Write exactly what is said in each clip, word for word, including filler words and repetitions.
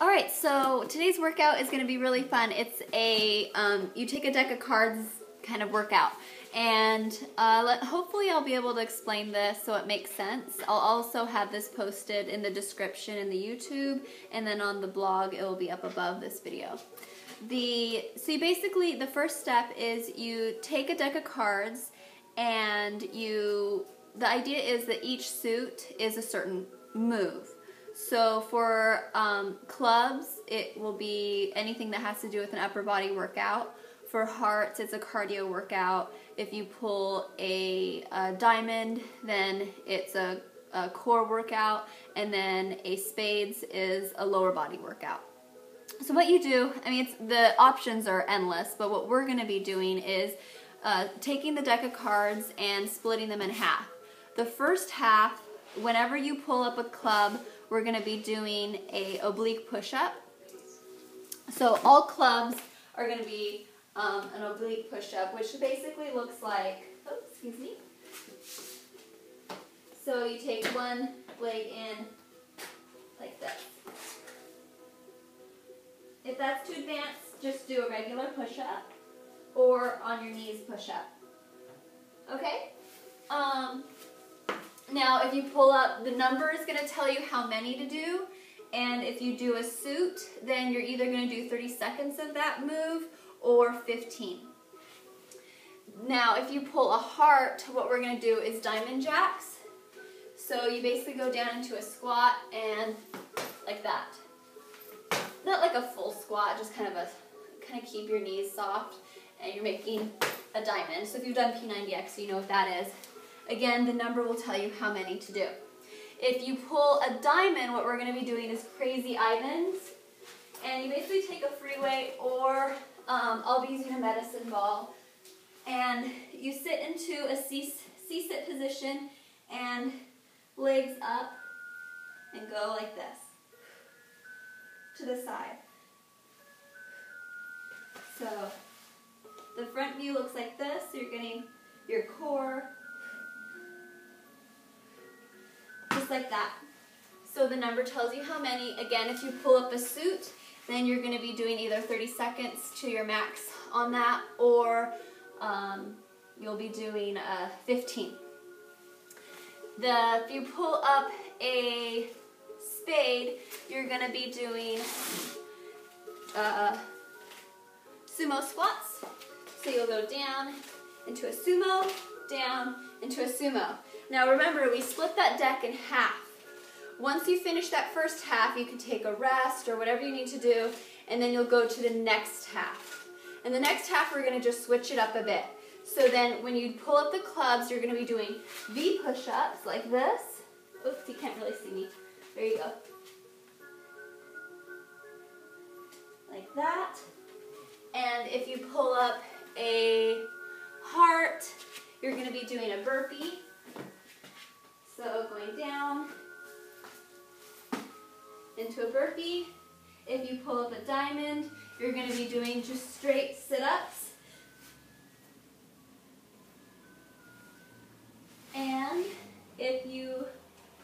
All right, so today's workout is going to be really fun. It's a, um, you take a deck of cards kind of workout. And uh, let, hopefully I'll be able to explain this so it makes sense. I'll also have this posted in the description in the YouTube, and then on the blog it will be up above this video. The, so you basically, the first step is you take a deck of cards and you, the idea is that each suit is a certain move. So for um, clubs, it will be anything that has to do with an upper body workout. For hearts, it's a cardio workout. If you pull a, a diamond, then it's a, a core workout, and then a spades is a lower body workout. So what you do, I mean, it's, the options are endless, but what we're going to be doing is uh, taking the deck of cards and splitting them in half. The first half, whenever you pull up a club, we're going to be doing a oblique push-up. So all clubs are going to be um, an oblique push-up, which basically looks like, oh, excuse me. So you take one leg in like this. If that's too advanced, just do a regular push-up or on your knees push-up. Okay? Um, Now, if you pull up, the number is going to tell you how many to do, and if you do a suit, then you're either going to do thirty seconds of that move or fifteen. Now, if you pull a heart, what we're going to do is diamond jacks. So you basically go down into a squat and like that. Not like a full squat, just kind of a, kind of keep your knees soft, and you're making a diamond. So if you've done P ninety X, you know what that is. Again, the number will tell you how many to do. If you pull a diamond, what we're going to be doing is Crazy Ivans. And you basically take a free weight, or um, I'll be using a medicine ball. And you sit into a C-sit position and legs up and go like this to the side. So the front view looks like this. So you're getting your core, just like that. So the number tells you how many. Again, if you pull up a suit, then you're going to be doing either thirty seconds to your max on that, or um, you'll be doing uh, fifteen. The, if you pull up a spade, you're going to be doing uh, sumo squats. So you'll go down into a sumo, down into a sumo. Now remember, we split that deck in half. Once you finish that first half, you can take a rest or whatever you need to do, and then you'll go to the next half. And the next half, we're going to just switch it up a bit. So then when you pull up the clubs, you're going to be doing V push-ups like this. Oops, you can't really see me. There you go. Like that. And if you pull up a heart, you're going to be doing a burpee. So going down into a burpee. If you pull up a diamond, you're going to be doing just straight sit-ups. And if you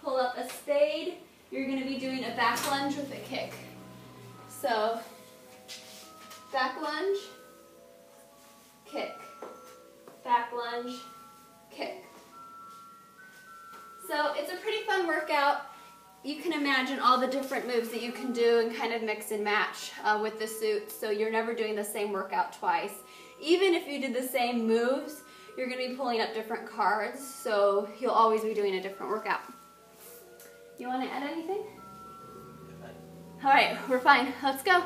pull up a spade, you're going to be doing a back lunge with a kick. So back lunge, kick, back lunge, kick. So it's a pretty fun workout. You can imagine all the different moves that you can do and kind of mix and match uh, with the suit, so you're never doing the same workout twice. Even if you did the same moves, you're going to be pulling up different cards, so you'll always be doing a different workout. You want to add anything? All right, we're fine. Let's go.